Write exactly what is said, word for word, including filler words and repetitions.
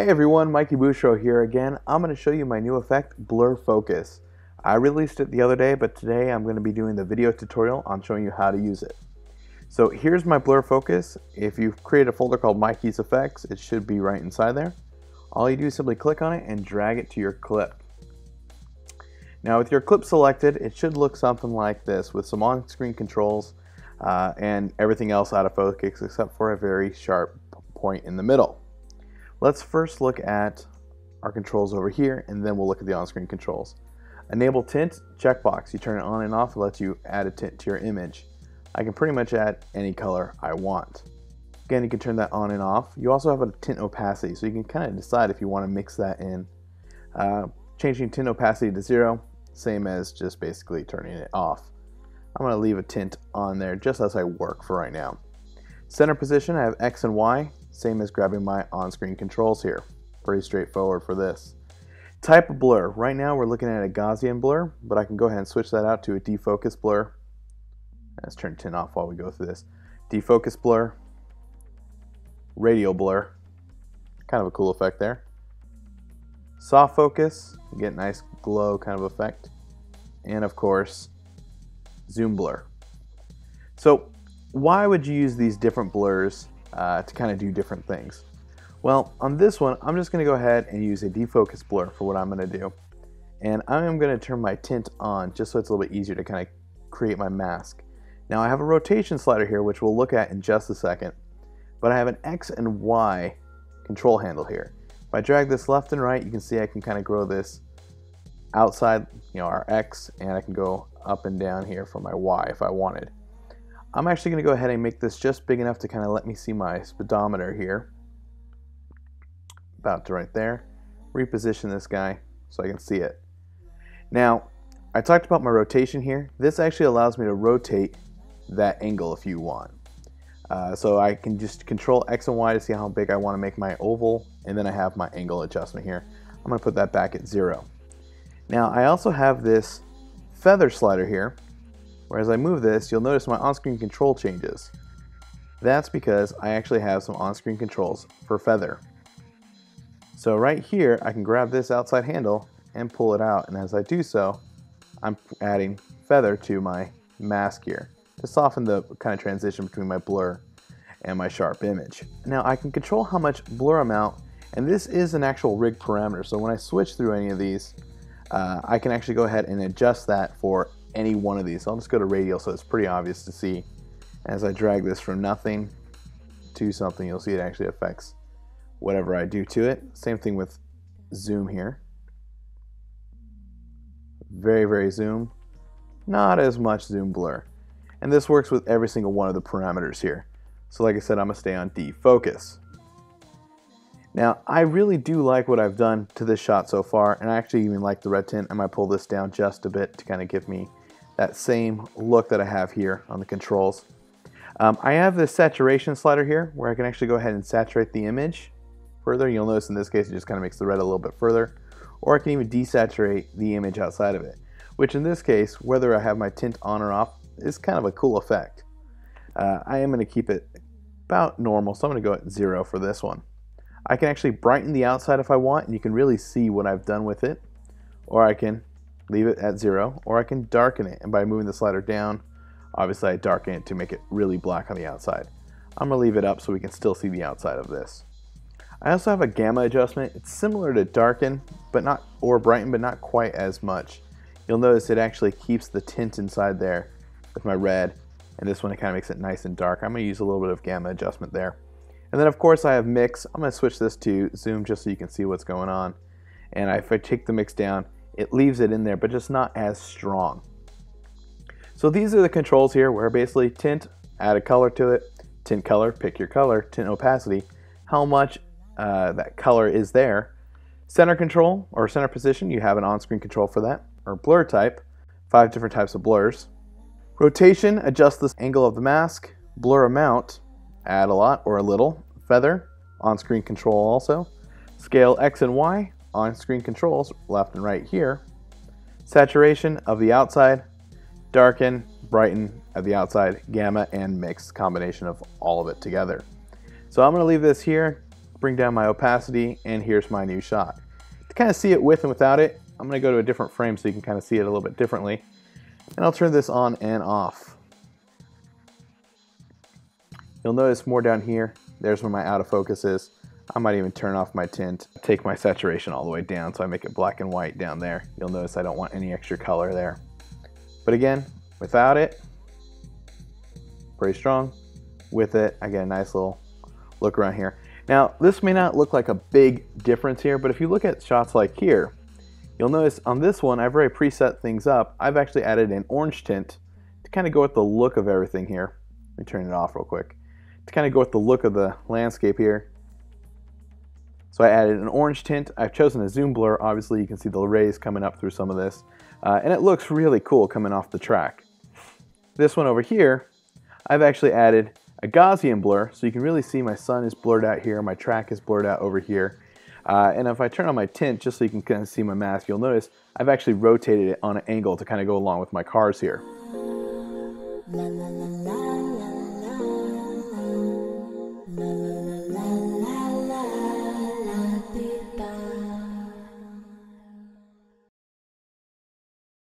Hey everyone, Mikey Bouchereau here again. I'm going to show you my new effect, Blur Focus. I released it the other day, but today I'm going to be doing the video tutorial on showing you how to use it. So here's my Blur Focus. If you've created a folder called Mikey's Effects, it should be right inside there. All you do is simply click on it and drag it to your clip. Now with your clip selected, it should look something like this with some on-screen controls uh, and everything else out of focus except for a very sharp point in the middle. Let's first look at our controls over here, and then we'll look at the on-screen controls. Enable tint, checkbox. You turn it on and off, it lets you add a tint to your image. I can pretty much add any color I want. Again, you can turn that on and off. You also have a tint opacity, so you can kind of decide if you want to mix that in. Uh, changing tint opacity to zero, same as just basically turning it off. I'm gonna leave a tint on there just as I work for right now. Center position, I have X and Y. Same as grabbing my on-screen controls here. Pretty straightforward for this. Type of blur. Right now we're looking at a Gaussian blur, but I can go ahead and switch that out to a defocus blur. Let's turn tint off while we go through this. Defocus blur. Radial blur. Kind of a cool effect there. Soft focus. You get a nice glow kind of effect. And of course, zoom blur. So why would you use these different blurs Uh, to kind of do different things? Well, on this one, I'm just going to go ahead and use a defocus blur for what I'm going to do. And I am going to turn my tint on just so it's a little bit easier to kind of create my mask. Now I have a rotation slider here, which we'll look at in just a second, but I have an X and Y control handle here. If I drag this left and right, you can see I can kind of grow this outside, you know, our X, and I can go up and down here for my Y if I wanted. I'm actually going to go ahead and make this just big enough to kind of let me see my speedometer here. About to right there. Reposition this guy so I can see it. Now, I talked about my rotation here. This actually allows me to rotate that angle if you want. Uh, so I can just control X and Y to see how big I want to make my oval, and then I have my angle adjustment here. I'm going to put that back at zero. Now, I also have this feather slider here. Whereas I move this, you'll notice my on-screen control changes. That's because I actually have some on-screen controls for feather. So right here, I can grab this outside handle and pull it out. And as I do so, I'm adding feather to my mask here to soften the kind of transition between my blur and my sharp image. Now I can control how much blur amount, and this is an actual rig parameter. So when I switch through any of these, uh, I can actually go ahead and adjust that for any one of these. So I'll just go to radial so it's pretty obvious to see. As I drag this from nothing to something, you'll see it actually affects whatever I do to it. Same thing with zoom here. Very, very zoom. Not as much zoom blur. And this works with every single one of the parameters here. So like I said, I'm going to stay on defocus. Now, I really do like what I've done to this shot so far, and I actually even like the red tint. I might pull this down just a bit to kind of give me that same look that I have here on the controls. Um, I have the saturation slider here where I can actually go ahead and saturate the image further. You'll notice in this case it just kind of makes the red a little bit further, or I can even desaturate the image outside of it, which in this case, whether I have my tint on or off, is kind of a cool effect. Uh, I am going to keep it about normal, so I'm going to go at zero for this one. I can actually brighten the outside if I want, and you can really see what I've done with it. Or I can leave it at zero, or I can darken it. And by moving the slider down, obviously I darken it to make it really black on the outside. I'm going to leave it up so we can still see the outside of this. I also have a gamma adjustment. It's similar to darken, but not, or brighten, but not quite as much. You'll notice it actually keeps the tint inside there with my red, and this one it kind of makes it nice and dark. I'm going to use a little bit of gamma adjustment there. And then of course I have mix. I'm going to switch this to zoom just so you can see what's going on. And if I take the mix down, it leaves it in there, but just not as strong. So these are the controls here, where basically tint, add a color to it, tint color, pick your color, tint opacity, how much uh, that color is there. Center control or center position, you have an on-screen control for that, or blur type, five different types of blurs. Rotation, adjust this angle of the mask, blur amount, add a lot or a little, feather, on-screen control also, scale X and Y, on-screen controls left and right here, saturation of the outside, darken, brighten of the outside, gamma and mix, combination of all of it together. So I'm going to leave this here, bring down my opacity, and here's my new shot. To kind of see it with and without it, I'm going to go to a different frame so you can kind of see it a little bit differently. And I'll turn this on and off. You'll notice more down here, there's where my out of focus is. I might even turn off my tint, take my saturation all the way down so I make it black and white down there. You'll notice I don't want any extra color there. But again, without it, pretty strong. With it, I get a nice little look around here. Now, this may not look like a big difference here, but if you look at shots like here, you'll notice on this one, I've already preset things up. I've actually added an orange tint to kind of go with the look of everything here. Let me turn it off real quick. To kind of go with the look of the landscape here. So I added an orange tint. I've chosen a zoom blur. Obviously, you can see the rays coming up through some of this. Uh, and it looks really cool coming off the track. This one over here, I've actually added a Gaussian blur. So you can really see my sun is blurred out here. My track is blurred out over here. Uh, and if I turn on my tint, just so you can kind of see my mask, you'll notice I've actually rotated it on an angle to kind of go along with my cars here. La, la, la, la.